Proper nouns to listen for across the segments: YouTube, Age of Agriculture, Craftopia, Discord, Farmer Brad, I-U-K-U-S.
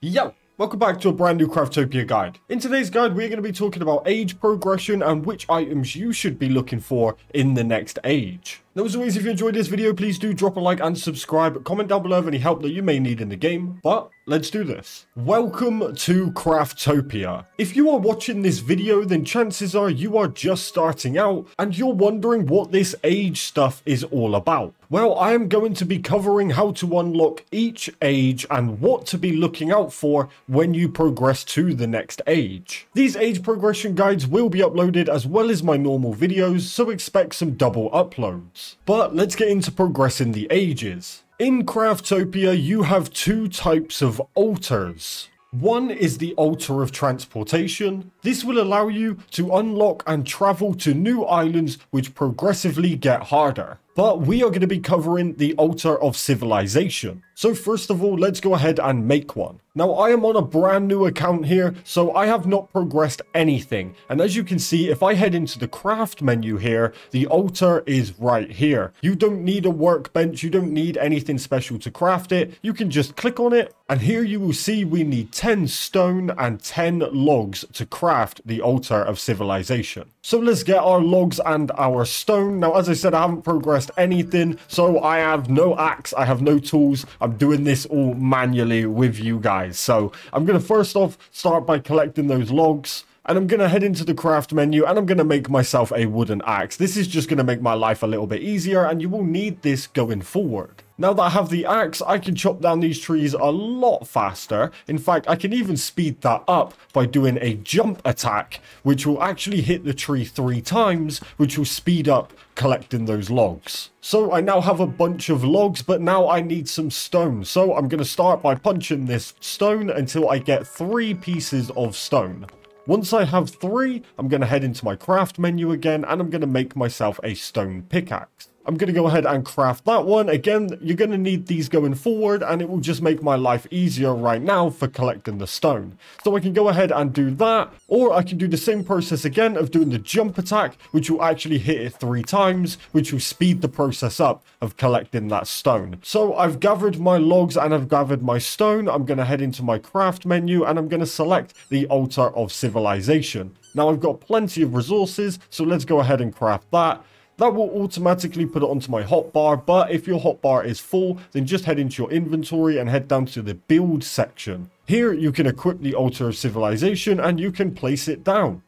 Yo! Welcome back to a brand new Craftopia guide. In today's guide, we're going to be talking about age progression and which items you should be looking for in the next age. Now, as always, if you enjoyed this video, please do drop a like and subscribe. Comment down below of any help that you may need in the game, but let's do this. Welcome to Craftopia. If you are watching this video, then chances are you are just starting out and you're wondering what this age stuff is all about. Well, I am going to be covering how to unlock each age and what to be looking out for when you progress to the next age. These age progression guides will be uploaded as well as my normal videos, so expect some double uploads. But let's get into progressing the ages. In Craftopia, you have two types of altars. One is the Altar of Transportation. This will allow you to unlock and travel to new islands which progressively get harder. But we are going to be covering the Altar of Civilization. So first of all, let's go ahead and make one. Now, I am on a brand new account here, so I have not progressed anything. And as you can see, if I head into the craft menu here, the altar is right here. You don't need a workbench. You don't need anything special to craft it. You can just click on it. And here you will see we need 10 stone and 10 logs to craft the Altar of Civilization. So let's get our logs and our stone. Now, as I said, I haven't progressed anything, so I have no axe, I have no tools. I'm doing this all manually with you guys. So I'm gonna first off start by collecting those logs, and I'm gonna head into the craft menu and I'm gonna make myself a wooden axe. This is just gonna make my life a little bit easier, and you will need this going forward. Now that I have the axe, I can chop down these trees a lot faster. In fact, I can even speed that up by doing a jump attack, which will actually hit the tree 3 times, which will speed up collecting those logs. So I now have a bunch of logs, but now I need some stone. So I'm going to start by punching this stone until I get 3 pieces of stone. Once I have 3, I'm going to head into my craft menu again, and I'm going to make myself a stone pickaxe. I'm going to go ahead and craft that one. Again, you're going to need these going forward, and it will just make my life easier right now for collecting the stone. So I can go ahead and do that, or I can do the same process again of doing the jump attack, which will actually hit it 3 times, which will speed the process up of collecting that stone. So I've gathered my logs and I've gathered my stone. I'm going to head into my craft menu and I'm going to select the Altar of Civilization. Now I've got plenty of resources, so let's go ahead and craft that. That will automatically put it onto my hotbar, but if your hotbar is full, then just head into your inventory and head down to the build section. Here you can equip the Altar of Civilization and you can place it down.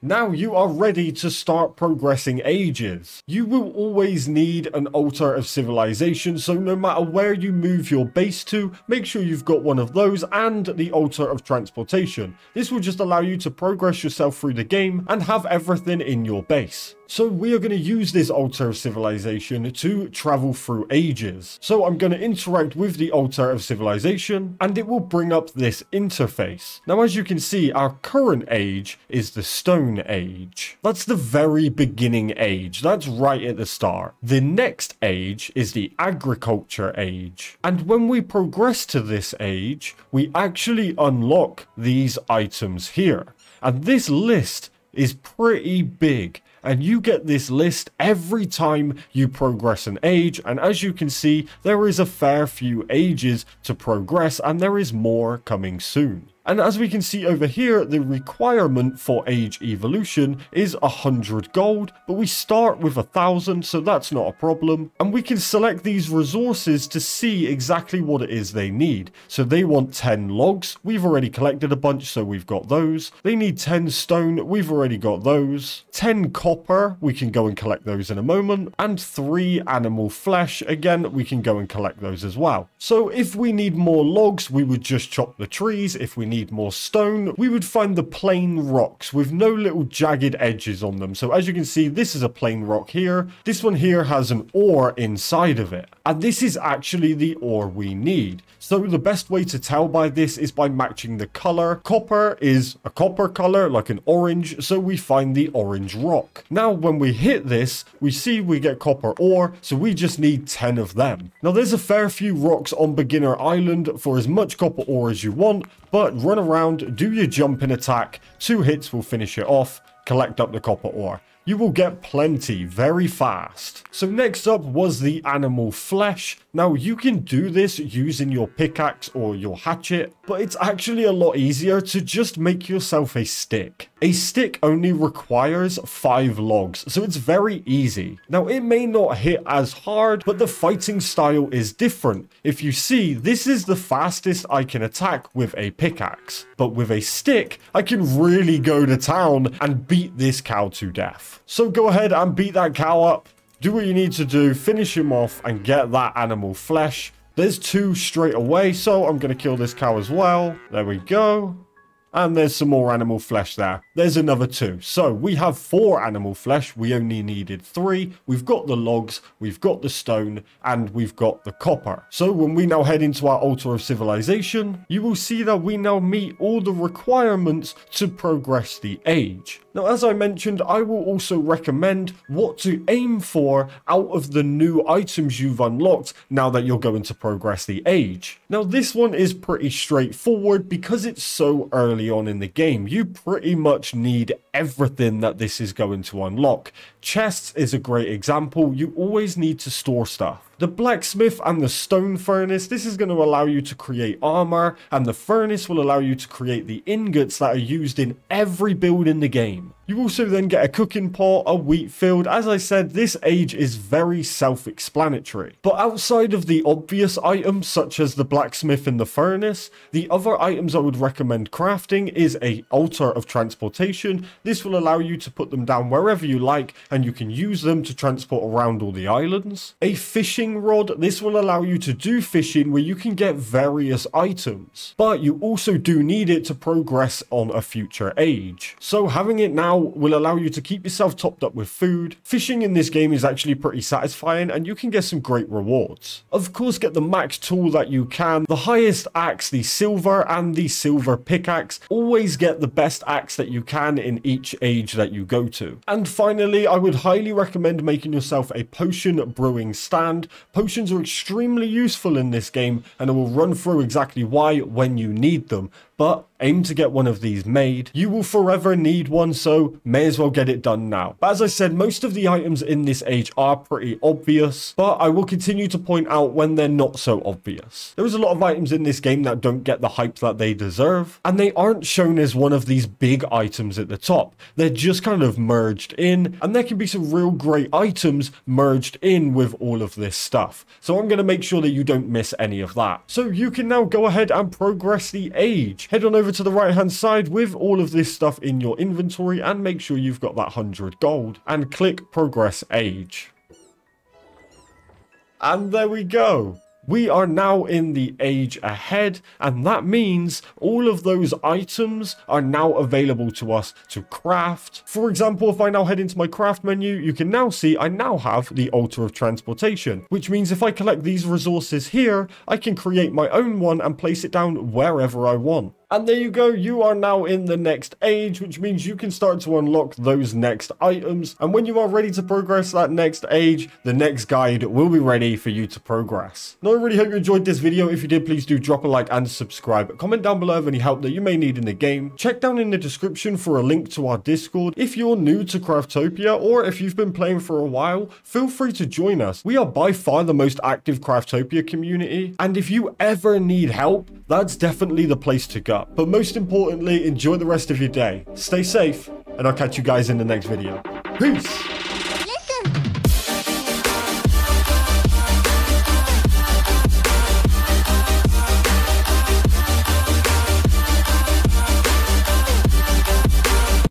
Now you are ready to start progressing ages. You will always need an Altar of Civilization, so no matter where you move your base to, make sure you've got one of those and the Altar of Transportation. This will just allow you to progress yourself through the game and have everything in your base. So we are going to use this Altar of Civilization to travel through ages. So I'm going to interact with the Altar of Civilization and it will bring up this interface. Now, as you can see, our current age is the Stone Age. That's the very beginning age. That's right at the start. The next age is the Agriculture Age. And when we progress to this age, we actually unlock these items here. And this list is pretty big. And you get this list every time you progress an age. And as you can see, there is a fair few ages to progress, and there is more coming soon. And as we can see over here, the requirement for age evolution is 100 gold, but we start with 1,000, so that's not a problem. And we can select these resources to see exactly what it is they need. So they want 10 logs. We've already collected a bunch, so we've got those. They need 10 stone. We've already got those. 10 copper. We can go and collect those in a moment. And 3 animal flesh. Again, we can go and collect those as well. So if we need more logs, we would just chop the trees. If we need more stone, we would find the plain rocks with no little jagged edges on them. So as you can see, this is a plain rock here. This one here has an ore inside of it. And this is actually the ore we need. So the best way to tell by this is by matching the color. Copper is a copper color, like an orange. So we find the orange rock. Now, when we hit this, we see we get copper ore. So we just need 10 of them. Now, there's a fair few rocks on Beginner Island for as much copper ore as you want, but run around, do your jumping attack, 2 hits will finish it off, collect up the copper ore. You will get plenty very fast. So next up was the animal flesh. Now, you can do this using your pickaxe or your hatchet, but it's actually a lot easier to just make yourself a stick. A stick only requires 5 logs, so it's very easy. Now, it may not hit as hard, but the fighting style is different. If you see, this is the fastest I can attack with a pickaxe, but with a stick, I can really go to town and beat this cow to death. So go ahead and beat that cow up. Do what you need to do, finish him off, and get that animal flesh. There's 2 straight away, so I'm going to kill this cow as well. There we go. And there's some more animal flesh there. There's another 2. So we have 4 animal flesh. We only needed 3. We've got the logs, we've got the stone, and we've got the copper. So when we now head into our altar of civilization, you will see that we now meet all the requirements to progress the age. Now, as I mentioned, I will also recommend what to aim for out of the new items you've unlocked now that you're going to progress the age. Now, this one is pretty straightforward because it's so early on in the game. You pretty much need everything that this is going to unlock. Chests is a great example. You always need to store stuff. The blacksmith and the stone furnace, this is going to allow you to create armor, and the furnace will allow you to create the ingots that are used in every build in the game. You also then get a cooking pot, a wheat field. As I said, this age is very self-explanatory. But outside of the obvious items such as the blacksmith and the furnace, the other items I would recommend crafting is an altar of transportation. This will allow you to put them down wherever you like, and you can use them to transport around all the islands. A fishing rod, this will allow you to do fishing where you can get various items. But you also do need it to progress on a future age. So having it now will allow you to keep yourself topped up with food. Fishing in this game is actually pretty satisfying, and you can get some great rewards. Of course, get the max tool that you can. The highest axe, the silver, and the silver pickaxe. Always get the best axe that you can in each age that you go to. And finally, I would highly recommend making yourself a potion brewing stand. Potions are extremely useful in this game, and I will run through exactly why when you need them. But aim to get one of these made. You will forever need one, so may as well get it done now. But as I said, most of the items in this age are pretty obvious, but I will continue to point out when they're not so obvious. There is a lot of items in this game that don't get the hype that they deserve, and they aren't shown as one of these big items at the top. They're just kind of merged in, and there can be some real great items merged in with all of this stuff. So I'm going to make sure that you don't miss any of that. So you can now go ahead and progress the age. Head on over to the right hand side with all of this stuff in your inventory and make sure you've got that 100 gold and click progress age. And there we go. We are now in the age ahead, and that means all of those items are now available to us to craft. For example, if I now head into my craft menu, you can now see I now have the altar of transportation, which means if I collect these resources here, I can create my own one and place it down wherever I want. And there you go, you are now in the next age, which means you can start to unlock those next items. And when you are ready to progress that next age, the next guide will be ready for you to progress. Now, I really hope you enjoyed this video. If you did, please do drop a like and subscribe. Comment down below of any help that you may need in the game. Check down in the description for a link to our Discord. If you're new to Craftopia, or if you've been playing for a while, feel free to join us. We are by far the most active Craftopia community. And if you ever need help, that's definitely the place to go. But most importantly, enjoy the rest of your day. Stay safe, and I'll catch you guys in the next video. Peace!